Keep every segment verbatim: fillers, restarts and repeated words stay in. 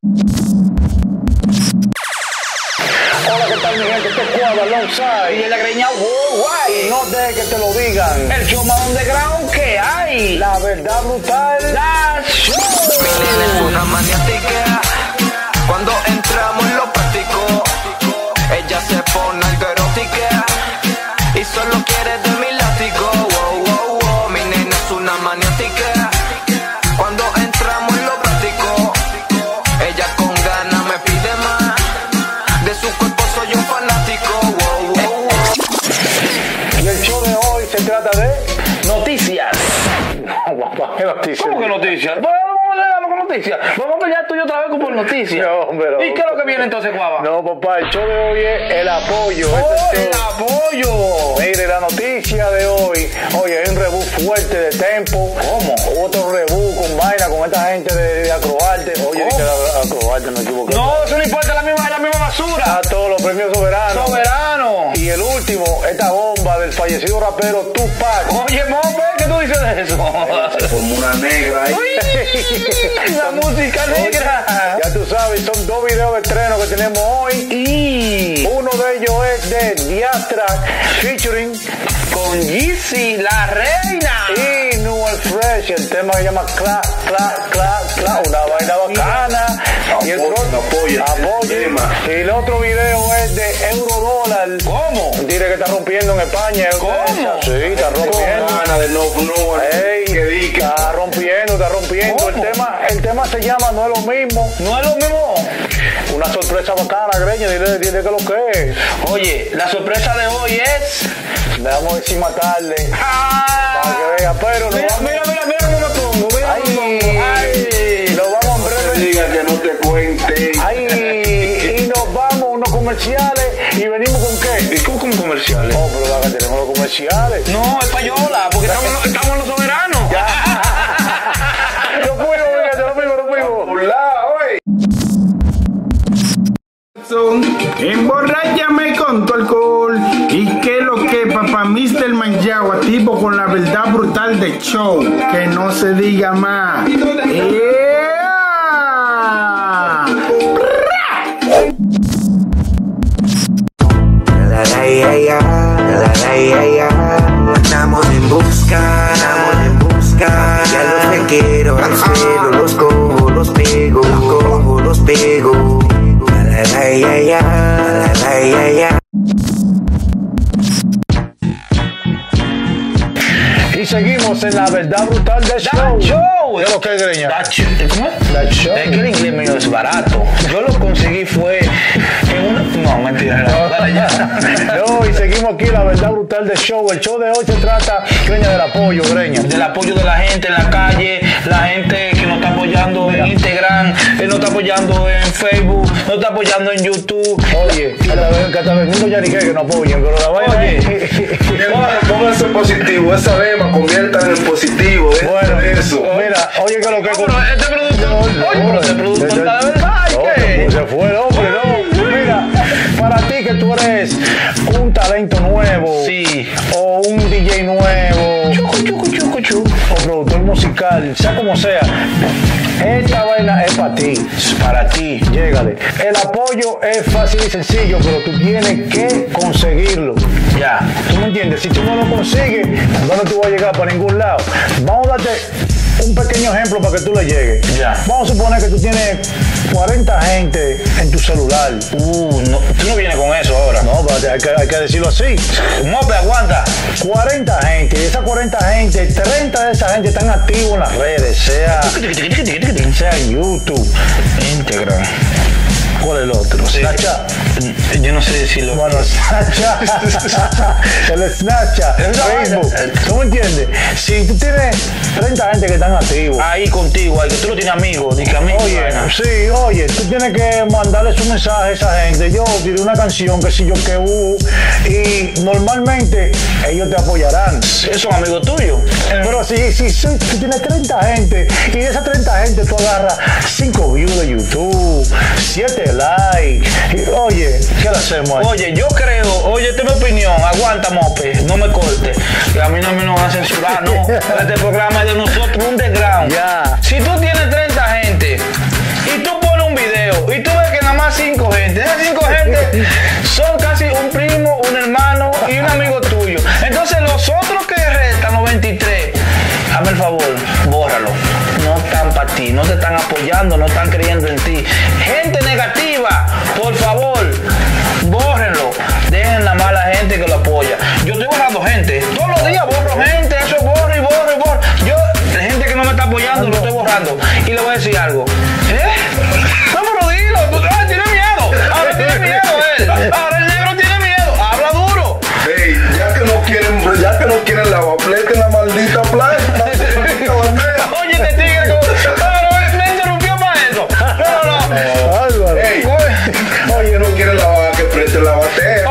Hola, ¿qué tal mi gente? Este es Cuaba alongside y la Greña Worldwide. No dejes que te lo digan. El show más underground que hay. La verdad brutal. La show. Viene una maniática. Cuando entramos en lo práctico, ella se pone algo erótica y solo quiere de mi látigo. Wow, wow, wow. Mi nena es una maniática. Cuando entramos en lo práctico, ella con ganas me pide más. De su cuerpo soy un fanático. Wow, wow, wow. Y el show de hoy se trata de noticias. No, guapa, ¿qué noticias? ¿Cómo que noticias? Noticias. Vamos a pelear tú y yo otra vez con por noticias. No, pero... ¿Y qué es lo que viene entonces, Cuaba? No, papá, el show de hoy es el apoyo. ¡Oh, este el show. Apoyo! Mire, la noticia de hoy. Oye, hay un rebú fuerte de Tempo. ¿Cómo? Hubo otro rebú con vaina, con esta gente de, de Acroarte. Oye, dice Acroarte, no equivoco. No, eso no importa, es la misma, la misma basura. A todos los premios soberanos. Soberanos. Y el último, esta bomba del fallecido rapero Tupac. Oye, Mope, ¿qué tú dices de eso? Como una negra ahí. ¿Eh? La música negra. Oye, ya tú sabes, son dos videos de estreno que tenemos hoy. Y uno de ellos es de Diestrack featuring con Gypsy la Reina y Noel Fresh. El tema que se llama Cla, Cla, Cla, Cla. Una vaina bacana. Y el otro apoya. Y el otro video es de Eurodólar. ¿Cómo? Diré que está rompiendo en España. ¿Cómo? Sí, está rompiendo. Ey, que dica. Está rompiendo, está rompiendo. El tema, el tema se llama No es lo mismo. No es lo mismo. Una sorpresa bacana, Greña. Dile, dile que lo que es. Oye, la sorpresa de hoy es. Le vamos a decir más tarde. ¡Ah! Para que vea, pero mira, no. Mira, mira, mira cómo me pongo. Mira, ay, cómo me pongo. Ay, lo vamos a breve. No diga que no te cuente. Ay, y nos vamos unos comerciales. ¿Y venimos con qué? ¿Y cómo con comerciales? No, pero acá tenemos los comerciales. No, es payola, porque estamos, estamos en los soberanos. Yo fuimos, fíjate, lo fuimos, lo fuimos. Hola, hoy. Emborrállame con tu alcohol. ¿Y qué lo que, papá? mister Manjagua, tipo con la verdad brutal de show. Que no se diga más. ¡Ea! Estamos en busca, estamos en busca. Ya los requiero, al suelo los cojo, los pego, los cojo, los pego. Y seguimos en La Verdad Brutal de Show. Show. Yo lo que Greña. ¿Cómo es? That show. Es que el inglés mío es barato. Yo lo conseguí fue en una... No, mentira. No, y seguimos aquí La Verdad Brutal de Show. El show de hoy se trata, Greña, del apoyo, Greña. Del apoyo de la gente en la calle, la gente que nos está apoyando en Instagram, nos está apoyando en Facebook, nos está apoyando en YouTube. Oye, que hasta el mundo ya ni que nos apoyen, pero la vaina... Oye, mi hermano, pónganse positivo, esa vema. Conviertan en positivo, ¿eh? Bueno, eso. Mira, oye, que lo que. No, pero este productor. No, oye, pero este productor está de verdad. ¿Qué? Se fue el hombre, ¿no? Mira, para ti que tú eres un talento nuevo. Sí. O un D J nuevo. Chucu, chucu, chucu, chucu. O productor musical, sea como sea. Esta vaina es para ti. Para ti. Llégale. El apoyo es fácil y sencillo, pero tú tienes que conseguirlo. Ya. ¿Tú me entiendes? Si tú no lo consigues, no te vas a llegar para ningún lado. Vamos a darte un pequeño ejemplo para que tú le llegues. Ya. Vamos a suponer que tú tienes cuarenta gente en tu celular. Uh, no, tú no vienes con eso ahora. No, pero hay que, hay que decirlo así. Mope, aguanta. cuarenta gente. De esas cuarenta gente, treinta de esa gente están activos en las redes. Sea, sea YouTube, Instagram. ¿Cuál es el otro? Sí. Snapchat. Yo no sé si lo... Bueno, Snapchat. El Snapchat. El Facebook. ¿Tú me entiendes? Si tú tienes treinta gente que están activos. Ahí contigo, ahí que tú no tienes amigos. Ni que amigos. Oye, no, sí, oye, tú tienes que mandarles un mensaje a esa gente. Yo tiré una canción, que si yo que hubo. Y normalmente ellos te apoyarán. Esos son amigos tuyos. Eh. Pero si, si, si tú tienes treinta gente y de esas treinta gente tú agarras cinco views de YouTube, siete like. Oye, ¿qué le hacemos? Oye, yo creo, oye, esta es mi opinión. Aguanta, Mope, no me cortes. Que a mí no me nos van a censurar, no. Este programa es de nosotros, underground. Ya. Yeah. Si tú tienes treinta gente y tú pones un video. son casi un primo, un hermano y un amigo tuyo. Entonces los otros que restan, los veintitrés, hazme el favor, bórralo. No están para ti, no te están apoyando, no están creyendo en ti. Gente negativa, por favor, bórrenlo. Dejen la mala gente que lo apoya. Yo estoy borrando gente. Todos los días borro gente, eso borro y borro y borro. Yo, la gente que no me está apoyando, lo estoy borrando. Y le voy a decir algo. ¿Eh? No, pero dilo. Ahora tiene miedo. Ahora tiene miedo él. Ahora el negro tiene miedo. Habla duro. Ey, ya que no quieren, ya que no quieren la bapleta en la maldita playa. Oye, te tigre, como... me interrumpió para eso. No, no, no. Álvaro. Ey, oye, no quieren la baja que preste la batea.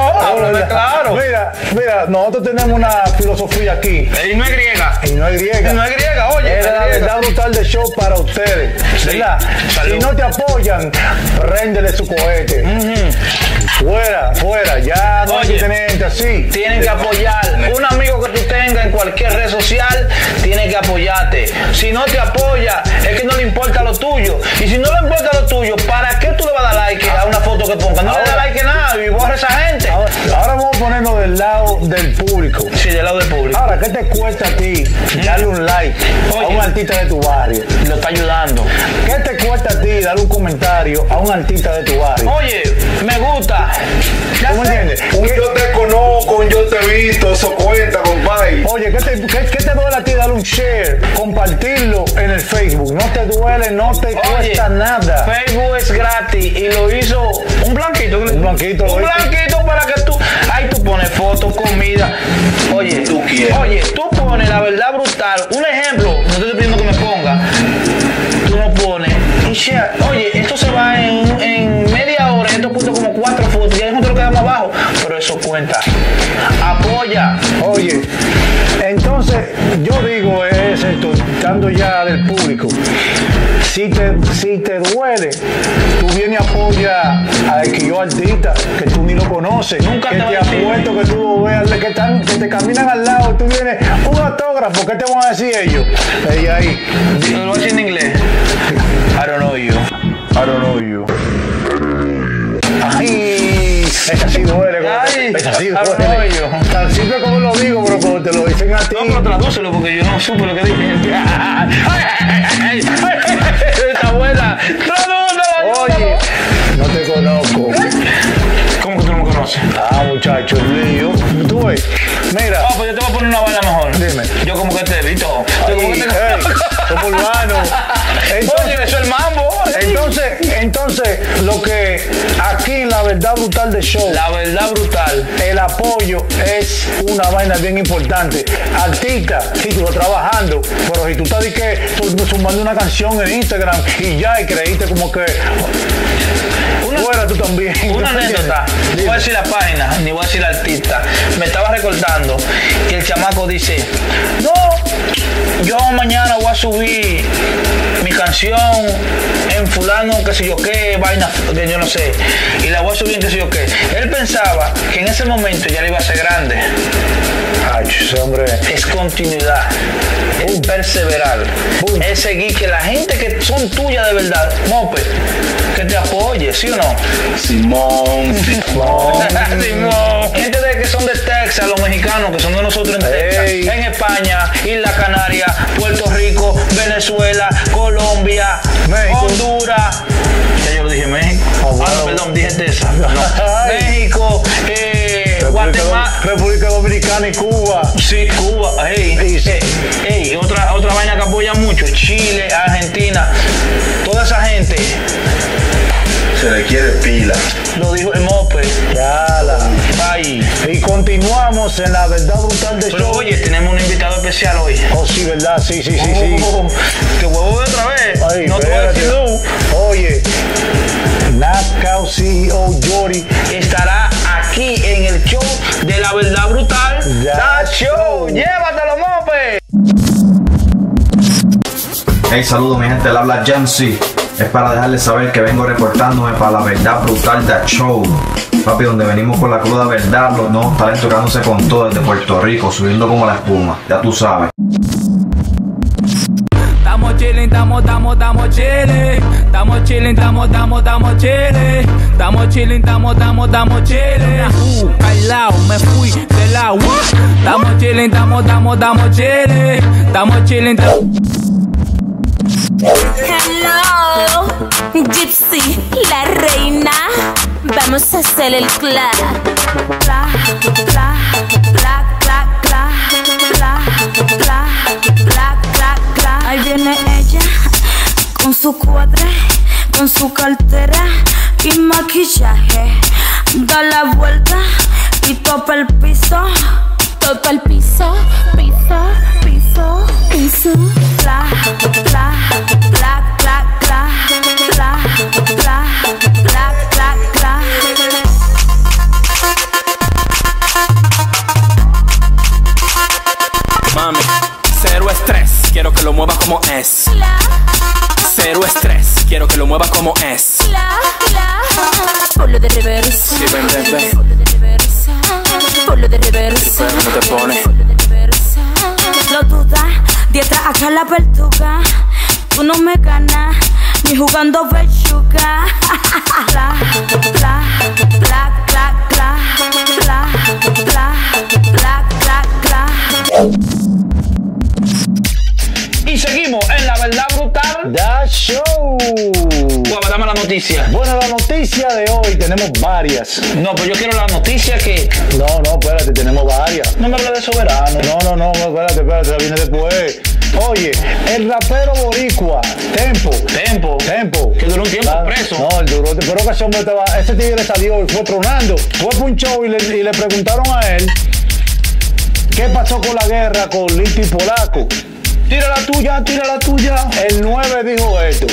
Claro. Mira, mira, nosotros tenemos una filosofía aquí. Y no es griega. Y no es griega. Y no es griega, oye. Es la verdad brutal de show para ustedes. Sí. ¿Verdad? Salud. Si no te apoyan, préndele su cohete. Uh-huh. Fuera, fuera. Ya no oye, hay que tener gente así. Tienen que apoyar. Un amigo que tú tengas en cualquier red social tiene que apoyarte. Si no te apoya, es que no le importa lo tuyo. Y si no le importa lo tuyo, ¿para qué tú le vas a dar like a una foto que ponga? No ahora, le das like a nada y borra a esa gente. Ahora, Ahora vamos a ponernos del lado del público. Sí, del lado del público. Ahora, ¿qué te cuesta a ti darle un like Oye, a un artista de tu barrio? Lo está ayudando. ¿Qué te cuesta a ti darle un comentario a un artista de tu barrio? Oye, me gusta. ¿Cómo entiendes? Un yo te conozco, un yo te he visto, eso cuenta, compadre. Oye, ¿qué te, qué, ¿qué te duele a ti darle un share, compartirlo en el Facebook? No te duele, no te Oye, cuesta nada. Facebook es gratis y lo hizo un blanquito. Un blanquito. Un blanquito para que tú... Ahí tú pones fotos, comida. Oye, tú quieres. Oye, tú pones la verdad brutal. Un ejemplo, no te estoy pidiendo que me ponga. Tú no pones. Oye, esto se va en, en media hora. Esto cuesta como cuatro fotos. Y ahí nosotros quedamos abajo. Pero eso cuenta. Apoya. Oye, entonces yo digo es esto, estando ya del público. Si te, si te duele, tú vienes y apoya a el que yo artista, que tú ni lo conoces. Nunca que te, te apuesto que tú veas, que, tan, que te caminan al lado, tú vienes, un autógrafo, ¿qué te van a decir ellos? Ahí, ahí. No lo hacen en inglés. I don't know you. I don't know you. Ay, esa sí duele. Ay, esa sí duele. Tan simple como lo digo, pero como te lo dicen a ti. No, pero tradúcelo porque yo no supe lo que dije. Ay, ay, ay. Esta abuela. ¡Tradúcelo! Oye, no te conozco. ¿Cómo que tú no me conoces? Ah, muchacho, lío. Tú ves, mira. Ah, oh, pues yo te voy a poner una bala mejor. Dime. Yo como que te evito. Yo como que te... Hey, somos urbanos. Entonces, oye, eso es el mambo. Entonces, entonces, lo que aquí en La Verdad Brutal de Show, La Verdad Brutal, el apoyo es una vaina bien importante. Artista, si tú estás trabajando, pero si tú estás que sumando una canción en Instagram y ya, y creíste como que... Una, fuera tú también. Una anécdota. No voy a decir la página, ni voy a decir la artista. Me estaba recordando que el chamaco dice, no, yo mañana voy a subir mi canción en fulano, qué sé yo qué, vaina, que yo no sé, y la voy a subir en qué sé yo qué. Él pensaba que en ese momento ya le iba a ser grande. Ay, hombre. Es continuidad, uh, es perseverar, uh, es seguir, que la gente que son tuyas de verdad, mope, que te apoye, ¿sí o no? Simón, Simón, Simón. Gente de que son de Texas, los mexicanos que son de nosotros en Texas, hey. En España, Isla Canarias, Puerto Rico, Venezuela, Colombia, México. Honduras, ya yo lo dije México, oh, wow. Ah, no, perdón, dije Texas, no. México, eh, Guatemala, República Dominicana y Cuba. Sí, Cuba. Hey, hey, hey, hey. Otra, otra vaina que apoya mucho. Chile, Argentina. Toda esa gente. Se le quiere pila. Lo dijo el Mope. Yala. Bye. Y continuamos en La Verdad Brutal de Show. Pero oye, tenemos un invitado especial hoy. Oh, sí, ¿verdad? Sí, sí, sí, sí. Oh, te huevo de otra vez. Ay, no te voy a decir no. Oye, Naka C E O Jordy estará aquí en el show de La Verdad Brutal. ¡Da Show! ¡Llévatelo, Mope! Hey, saludos, mi gente. Le habla Jancy. Es para dejarles saber que vengo reportándome para La Verdad Brutal Da Show. Papi, donde venimos con la cruda verdad, los nuevos talentos ganándose con todo desde Puerto Rico, subiendo como la espuma. Ya tú sabes. Estamos chilling, estamos estamos, estamos, estamos chile, estamos chilling, estamos, estamos, estamos chile, estamos chilling, estamos, estamos, estamos chile. Uh, bailao, me fui de la U. Estamos chilling, estamos, estamos, estamos chile, estamos chilling. Hello, Gypsy la reina, vamos a hacer el clap. Clap, clap, clap, clap, clap, clap, clap, clap, clap. Ahí viene ella con su cuadre, con su cartera y maquillaje. Da la vuelta y topa el piso, topa el piso, piso, piso, piso. Clap, clap, clap, clap, clap, clap, clap, clap, clap, clap. Mami, cero estrés, quiero que lo mueva como es. Cero estrés, quiero que lo mueva como es. Polo de reversa, sí, ven, ven, ven. Polo de reversa, no te pone. No duda, diestra acá la verduga. Tú no me ganas, ni jugando verchuga. Bla, bla, bla, bla, bla, bla, bla, bla, bla, bla. Y seguimos en La Verdad Brutal The Show. Bueno, dame la noticia. Bueno, la noticia de hoy, tenemos varias. No, pues yo quiero la noticia que... No, no, espérate, tenemos varias. No me hables de Soberano. No, no, no, espérate, espérate, la viene después. Oye, el rapero boricua, Tempo. Tempo. Tempo. Que duró un tiempo la, preso. No, el duró, pero que ese hombre estaba... Ese tigre salió y fue tronando. Fue por un show y le, y le preguntaron a él qué pasó con la guerra con Lito y Polaco. Tira la tuya, tira la tuya. El nueve dijo esto.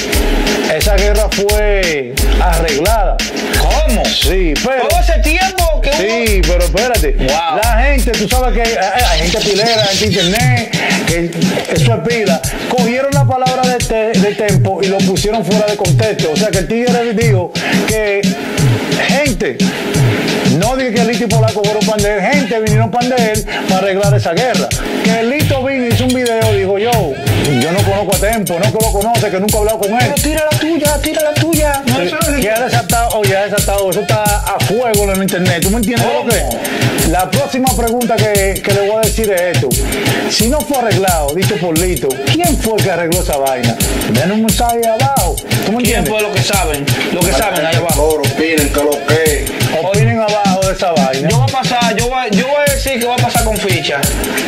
Esa guerra fue arreglada. ¿Cómo? Sí, pero... Todo ese tiempo que sí, hubo... pero espérate. Wow. La gente, tú sabes que hay gente pilera, gente internet, que eso es pila. Cogieron la palabra de, te, de Tempo y lo pusieron fuera de contexto. O sea, que el tigre dijo que gente... No dije que Lito y Polaco fueron pan de él. Gente vinieron pan de él para arreglar esa guerra. Que Lito vino, hizo un video, dijo yo, yo no conozco a Tempo, no que lo conoce, que nunca he hablado con él. Pero tira la tuya, tira la tuya. No, eso no es... Que ha desatado, oye, ha desatado, eso está a fuego en el internet. ¿Tú me entiendes lo que es? La próxima pregunta que, que le voy a decir es esto. Si no fue arreglado, dicho por Lito, ¿quién fue el que arregló esa vaina? Den un mensaje abajo. ¿Tú me entiendes? ¿Quién fue lo que saben? Lo que saben ahí abajo. Opinen que lo que... Opinen abajo. De esa vaina. Yo voy a pasar, yo voy, yo voy a decir que voy a pasar con ficha.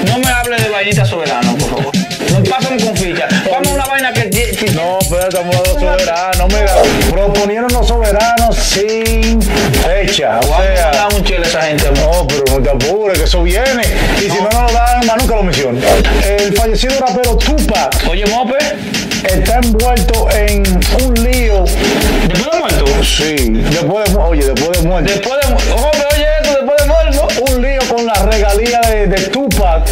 No me hable de vainita Soberano, por favor. No pasan con ficha. Vamos a una vaina que... que no, pero estamos hablando Soberano, mira. Proponieron los Soberanos sin fecha. O sea, vamos a dar un chile a esa gente. No, pero no te apures, que eso viene. Y no. Si no, no lo dan, más nunca lo mencionan. El fallecido rapero Tupac. Oye, Mope. Está envuelto en un lío. ¿Después de muerto? Sí. Después de, oye, después de muerto. Después de muerto. Ojo, pero oye esto, después de muerto. Un lío con la regalía de, de Tupac.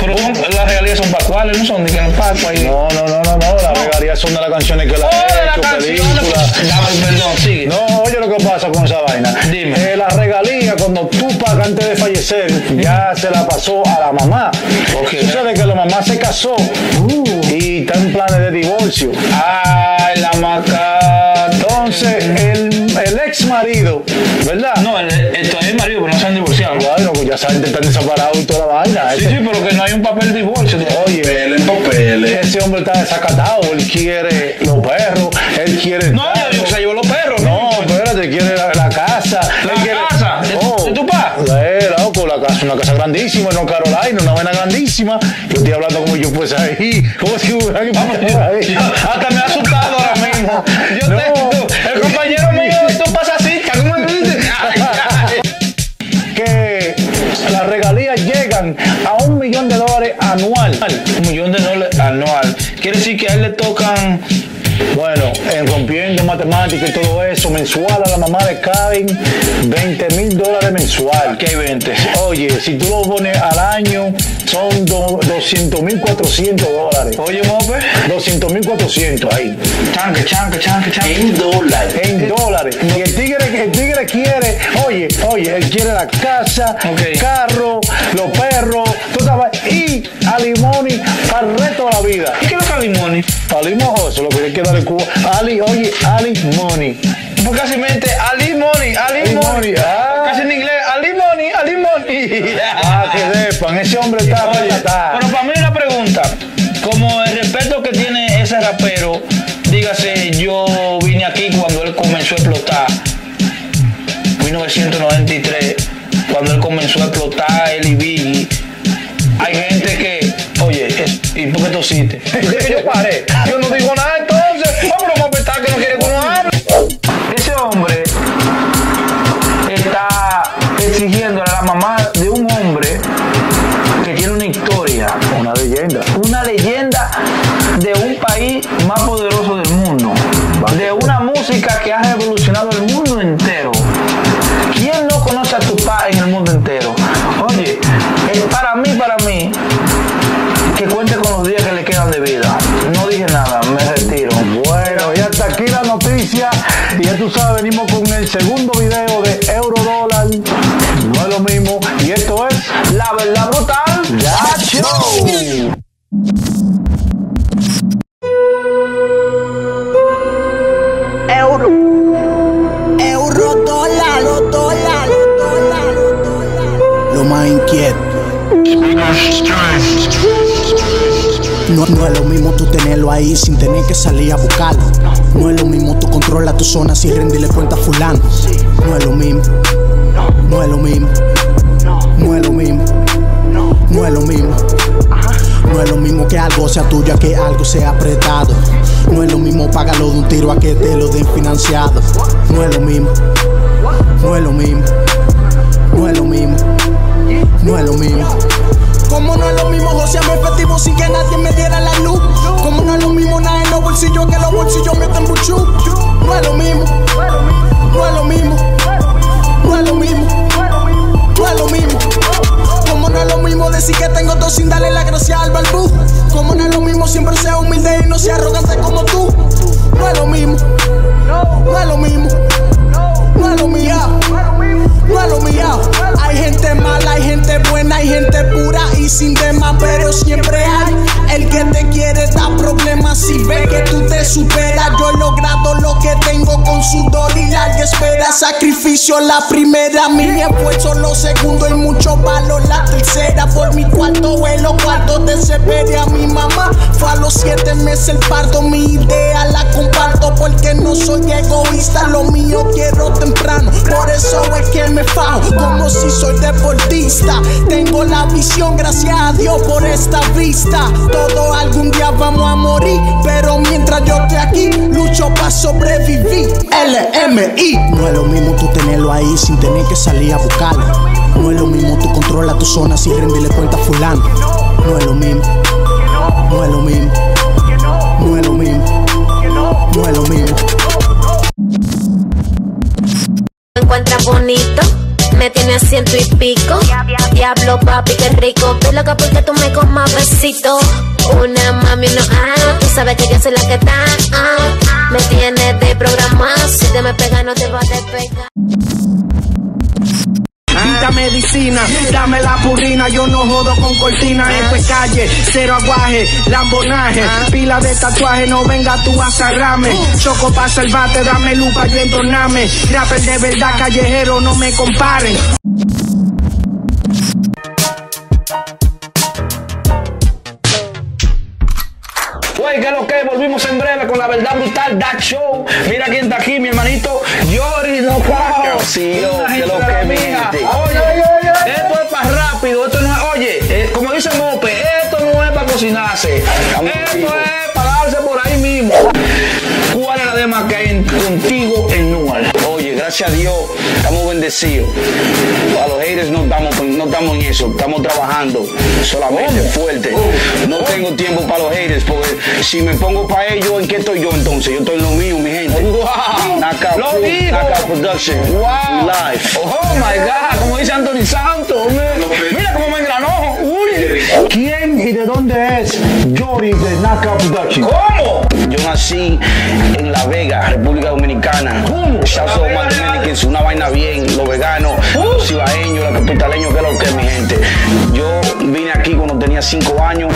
Pero un, las regalías son para cuáles, no son de que no ahí. No, no, no, no, no. Las no. regalías son de las canciones que la oh, han hecho, películas. No, perdón, sigue. No, oye lo que pasa con esa vaina. Dime. Eh, la regalía, cuando Tupac antes de fallecer, ya se la pasó a la mamá. Porque sucede que la mamá se casó uh, y está en planes de divorcio. Ay, la maca. Entonces, el, el ex marido, ¿verdad? No, el, el todavía es marido, pero no se han divorciado. Claro, pues ya saben, están desaparados y toda la vaina. Sí, este... sí, pero que no hay un papel de divorcio. Oye, él en papeles. Ese hombre está desacatado, él quiere los perros, él quiere... No, yo, se llevó los perros. No, no espérate, quiere la, la casa. La él casa, quiere... oh, de tu papá. La casa, una casa grandísima, no Carolina, una vaina grandísima. Yo estoy hablando como yo pues ahí, como si hubiera que pasar ahí. Hasta me ha asustado ahora mismo. Yo no. te, el compañero mío, tú pasas así, ¿cómo me dices? Que las regalías llegan a un millón de dólares anual. Un millón de dólares anual. Quiere decir que a él le tocan... Bueno, en rompiendo matemáticas y todo eso, mensual a la mamá le caen veinte mil dólares mensual. ¿Qué hay veinte? Oye, si tú lo pones al año, son doscientos mil cuatrocientos dólares. Oye, Mope. doscientos mil cuatrocientos ahí. Chanque, chanque, chanque, chanque. En dólares. En dólares. Y el tigre, el tigre quiere, oye, oye, él quiere la casa, okay. el carro, los perros, tú sabes, y alimony para el resto de la vida. ¿Y qué es lo que Ali Money, Ali Mojoso, lo que hay que dar en Cuba. Ali, oye, Ali Money. Pues casi mente, Ali Money, Ali, Ali Money. Money. Ah. Casi en inglés, Ali Money, Ali Money. Ah, que sepan, ese hombre está. Oye, está. Pero para mí una pregunta, como el respeto que tiene ese rapero, dígase, yo vine aquí cuando él comenzó a explotar, mil novecientos noventa y tres, cuando él comenzó a explotar, él y Biggie. Hay gente que, oye, es, ¿y por qué tosiste? Yo paré, yo no digo nada entonces, vamos a apretar que no quiere que uno hable. Ese hombre está exigiendo a la mamá de un hombre que tiene una historia, una leyenda, una leyenda de un país más poderoso del mundo, de una música que ha revolucionado el mundo entero. ¿Quién no conoce a Tupac en el mundo entero? Oye, es para mí, para mí, que cuente con los días que le quedan de vida. No dije nada, me retiro. Bueno, y hasta aquí la noticia. Y ya tú sabes, venimos con el segundo video de Eurodólar. No es lo mismo. Y esto es La Verdad Brutal Show. Inquieto. No, no es lo mismo tú tenerlo ahí sin tener que salir a buscarlo. No es lo mismo tú controla tu zona sin rendirle cuenta a fulano. No es lo mismo. No es lo mismo. No es lo mismo. No es lo mismo. No es lo mismo que algo sea tuyo a que algo sea prestado. No es lo mismo págalo de un tiro a que te lo den financiado. No es lo mismo. No es lo mismo. No es lo mismo. No es lo mismo. Como no es lo mismo gocearme el festivo sin que nadie me diera la luz. Como no es lo mismo nada en los bolsillos que los bolsillos me están buchú. No es lo mismo. No es lo mismo. No es lo mismo. No es lo mismo. Como no es lo mismo decir que tengo todo sin darle la gracia al balbú. Como no es lo mismo siempre sea humilde y no sea arrogante como tú. No es lo mismo. No es lo mismo. No es lo mío, no es lo mío. Hay gente mala, hay gente buena, hay gente pura y sin demás, pero siempre hay el que te quiere dar problemas. Si ve que tú te superas, yo he logrado lo que tengo con sudor y larga espera. Sacrificio la primera, mi esfuerzo lo segundo y mucho valor la tercera. Por mi cuarto vuelo, cuarto de severe a mi mamá. Fue a los siete meses el parto, mi idea la comparto porque no soy egoísta, lo mío quiero tener. Por eso es que me fajo, como si soy deportista. Tengo la visión, gracias a Dios por esta vista. Todos algún día vamos a morir, pero mientras yo esté aquí, lucho para sobrevivir. L M I. No es lo mismo tú tenerlo ahí sin tener que salir a buscarlo. No es lo mismo tú controla tu zona sin rendirle cuenta a fulano. No es lo mismo. No es lo mismo. No es lo mismo. No es lo mismo. Me encuentras bonito, me tiene a ciento y pico. Diablo papi, qué rico. Estoy loca porque tú me comas besito. Una mami, no ah, tú sabes que yo soy la que está ah. Me tienes de programa, si te me pegas no te vas a despegar. Quita medicina, dame la purrina, yo no jodo con cortina. Esto es calle, cero aguaje, lambonaje, pila de tatuaje, no venga tú a zarrame. Choco pa' salvarte, dame luz pa' yo entornarme. Rapper de verdad, callejero, no me comparen. Wey, que lo que, volvimos en breve con La Verdad Brutal That Show. Mira quién está aquí, mi hermanito Jordy, no Polaco. Sí, yo, que lo que mira. Oye, oye, oye, oye, esto es para rápido, esto no es, oye, eh, como dice Mope, esto no es para cocinarse. Esto es para darse por ahí mismo. ¿Cuál es la demás que hay en, contigo en Newark? Oye, gracias a Dios, estamos bendecidos. A los haters no estamos, no estamos en eso, estamos trabajando solamente fuerte. No tengo tiempo para los haters, porque si me pongo para ellos, ¿en qué estoy yo entonces? Yo estoy en lo mío, mi gente. Wow. Naka Crew, Naka Production. Wow. Live. Oh my God, como dice Anthony Santos. Mira cómo me engranó. Uy. ¿Quién y de dónde es Jordy de Naka Production? ¿Cómo? Yo nací en La Vega, República Dominicana. ¿Cómo? Una vaina bien, los veganos, uh. los cibaeños, los capitaleños, que es lo que es mi gente. Yo vine aquí cuando tenía tenía cinco años.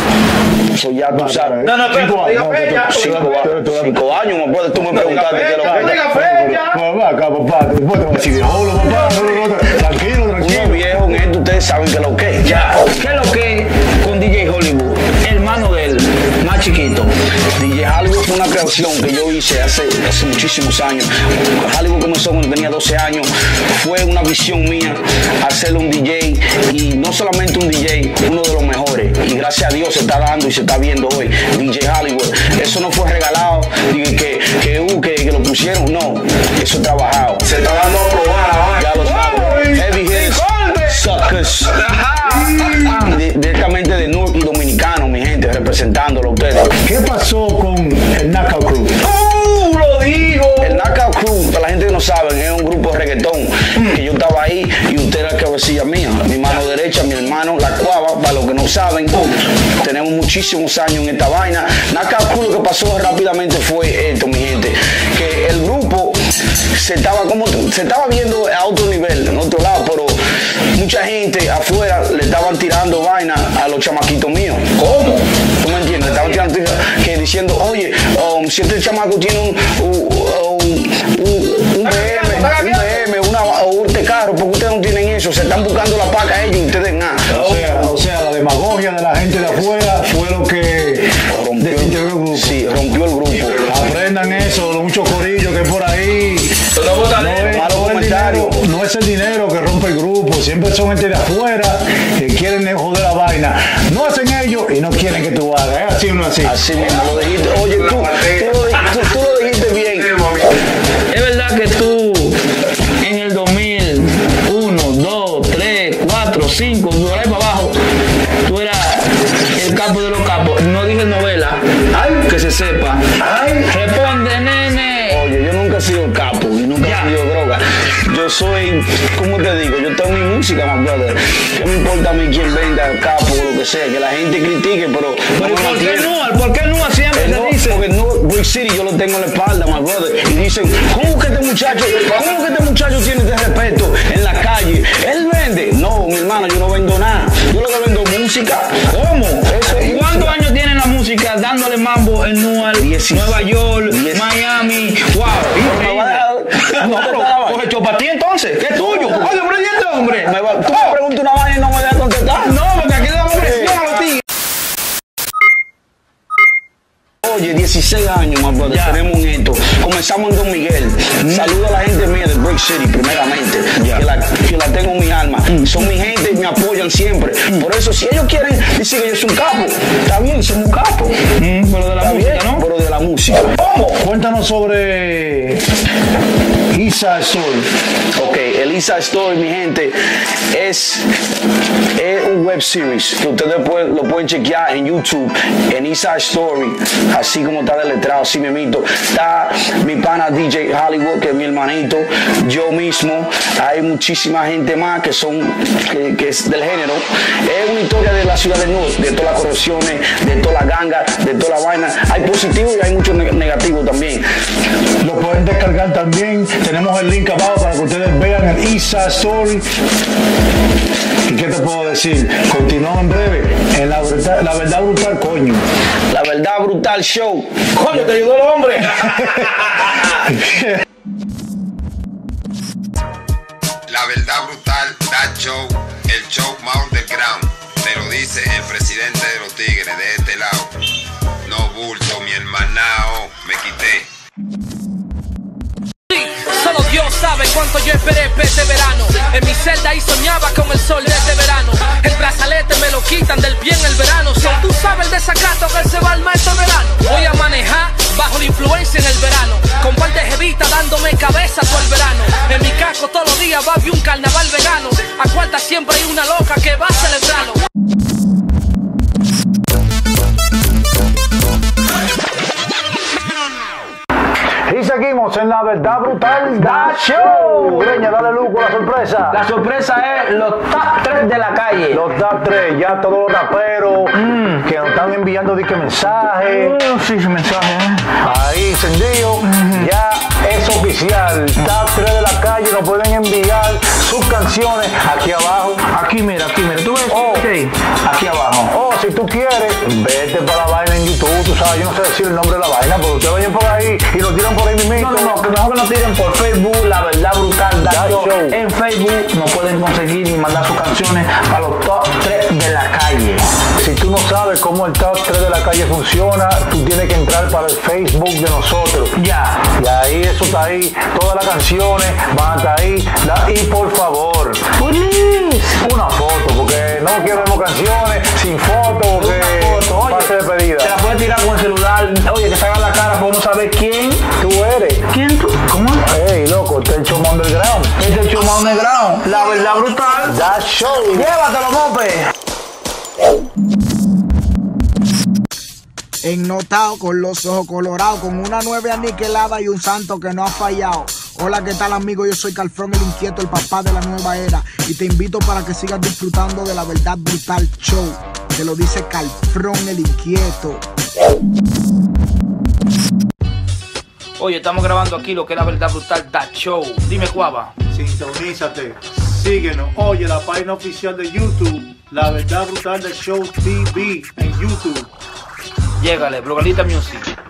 Eso ya tú sabes. No, no, pero diga fecha. Cinco años, me puedes tú me preguntaste qué es lo que. No diga fecha. Papá, acá, papá. Después te voy a decir, hola, papá. Tranquilo, tranquilo. Uno viejo en esto, ustedes saben que lo que es. Ya. ¿Qué es lo que con D J Hollywood? Hermano de él, más chiquito. D J Hollywood fue una creación que yo hice hace, hace muchísimos años. Hollywood comenzó cuando tenía doce años. Fue una visión mía hacerle un D J, y no solamente un D J, uno de los mejores. Y gracias a Dios se está dando y se está viendo hoy. D J Hollywood, eso no fue regalado, que, que, que, uh, que, que lo pusieron, no. Eso es trabajado. Se está dando a probar. Ya lo sabes. Heavy Hits, Suckers. Directamente de Newark y dominicano, mi gente, representándolo a ustedes. ¿Qué pasó con el Naka Crew? ¡Uh, lo dijo! El Naka Crew, para la gente que no sabe, es un grupo de reggaetón. Mm. Que yo estaba ahí y usted era la cabecilla mía. Mi mano derecha, mi hermano, la Cuaba, para los que no saben. Uh, tenemos muchísimos años en esta vaina. Naka Crew, lo que pasó rápidamente fue esto, mi gente. Que el grupo se estaba, como, se estaba viendo a otro nivel, en otro lado, pero mucha gente afuera le estaban tirando vaina a los chamaquitos míos. ¿Cómo? ¿Tú me entiendes? Le estaban tirando que diciendo, oye, um, si este chamaco tiene un, un, un, un B M, un B M, una, o este carro, porque ustedes no tienen eso, se están buscando la paca a ellos y ustedes nada. O sea, o sea, la demagogia de la gente de afuera fue lo que rompió el grupo. Sí, rompió el grupo. Aprendan eso, muchos corillos que por ahí. No, no es el dinero que rompe el grupo, siempre son gente de afuera que quieren joder la vaina. No hacen ellos y no quieren que tú hagas, ¿eh? Así o no así. Así mismo, lo dijiste. Oye, tú, tú, tú, tú lo dijiste bien. Es verdad que tú en el dos mil uno, dos, tres, cuatro, cinco, por ahí para abajo, tú eras el capo de los capos. No dije novela, ay, que se sepa. Ay. Responde, nene. Oye, yo nunca he sido capo y nunca ya. he sido droga. Yo soy, ¿cómo te digo? Yo tengo mi música, my brother. ¿Qué me importa a mí quién venda, el capo o lo que sea? Que la gente critique, pero... pero no ¿por, qué no? ¿Por qué no? Siempre te dicen. Porque no, Brick City yo lo tengo en la espalda, my brother. Y dicen, ¿cómo que este muchacho, cómo que este muchacho tiene este respeto en la calle? ¿Él vende? No, mi hermano, yo no vendo nada. Yo lo que vendo es música. ¿Cómo? Eso es ¿Cuántos años tiene la música dándole mambo en Newark, Nueva York, dieciséis. Miami? ¡Wow! No, pero coge chopa a ti entonces, que es tuyo. Oye, pero ¿y este hombre? Me va, tú me preguntas una vaina y no me voy a contestar. No, porque aquí le damos presión a los tigres. Oye, dieciséis años, my brother, yeah. Tenemos un hito. Comenzamos en Don Miguel. Mm. Saludo a la gente mía de Brick City, primeramente, yeah. que, la, que la tengo en mi alma. Mm. Son mi gente y me apoyan siempre. Mm. Por eso, si ellos quieren decir que yo soy un capo, está bien, soy un capo. Mm. Pero de la está música, bien, ¿no? Pero de la música. ¿Cómo? Cuéntanos sobre Isa Story. Ok, el Isa Story, mi gente, es, es un web series que ustedes pueden, lo pueden chequear en YouTube, en Isa Story. Así como está deletrado, así me mito. Está mi pana D J Hollywood, que es mi hermanito, yo mismo. Hay muchísima gente más que son, que, que es del género. Es una historia de la ciudad de Newark, de todas las corrupciones, de todas las gangas, de toda la vaina. Hay positivo y hay mucho negativo también. Lo pueden descargar también. Tenemos el link abajo para que ustedes vean el Isa Story. ¿Y qué te puedo decir? Continuamos en breve en La Verdad, la verdad brutal, coño. La Verdad Brutal Show. Coño, te ayudó el hombre. La Verdad Brutal That Show, el show más underground. Te lo dice el presidente de los tigres de este lado. No bulto, mi hermanao, me quité. Solo Dios sabe cuánto yo esperé este verano. En mi celda y soñaba con el sol de este verano. El brazalete me lo quitan del bien el verano. So, tú sabes el desacato que se va al mes este verano. Voy a manejar bajo la influencia en el verano. Con par de jevita dándome cabeza todo el verano. En mi casco todos los días va a haber un carnaval vegano. A cuarta siempre hay una loca que va a celebrarlo. Y seguimos en La Verdad Brutal Da Show. Greña, dale luz con la sorpresa. La sorpresa es los top tres de la calle. Los top tres, ya todos los raperos mm. que nos están enviando disque mensajes. Mm, sí, mensajes. Ahí, encendido. Mm -hmm. Ya es oficial. Top tres de la calle nos pueden enviar sus canciones. canciones aquí abajo. Aquí mira, aquí mira, tú ves. Oh, sí. Aquí abajo. O oh, si tú quieres, vete para la vaina en YouTube, tú sabes, yo no sé decir el nombre de la vaina, pero ustedes vayan por ahí y lo tiran por ahí mismo. No, no, no, que mejor que lo tiren por Facebook, La Verdad Brutal Show. En Facebook nos pueden conseguir y mandar sus canciones para los top tres de la calle. Si tú no sabes cómo el top tres de la calle funciona, tú tienes que entrar para el Facebook de nosotros. Ya. Y ahí eso está ahí. Todas las canciones van a estar ahí. Y por favor, please, una foto, porque no queremos canciones sin foto, porque pase de pedida. Te la puedes tirar con el celular. Oye, que salga la cara por no saber quién tú eres. ¿Quién tú? ¿Cómo? Ey, loco, este es el Chuma Underground. Este es el Chuma Underground. La Verdad Brutal. That show. Llévatelo, mope. Ennotado, con los ojos colorados, con una nueve aniquilada y un santo que no ha fallado. Hola, ¿qué tal, amigo? Yo soy Calfrón el Inquieto, el papá de la nueva era. Y te invito para que sigas disfrutando de La Verdad Brutal Show. Te lo dice Calfrón el Inquieto. Oye, estamos grabando aquí lo que es La Verdad Brutal Show. Dime, Cuaba. Sintonízate, síguenos. Oye, la página oficial de YouTube, La Verdad Brutal Show T V en YouTube. Llegale, Blogalita Music.